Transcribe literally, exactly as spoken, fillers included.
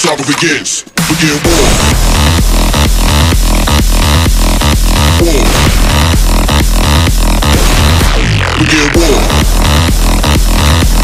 saga begins. Begin war. War. Begin war.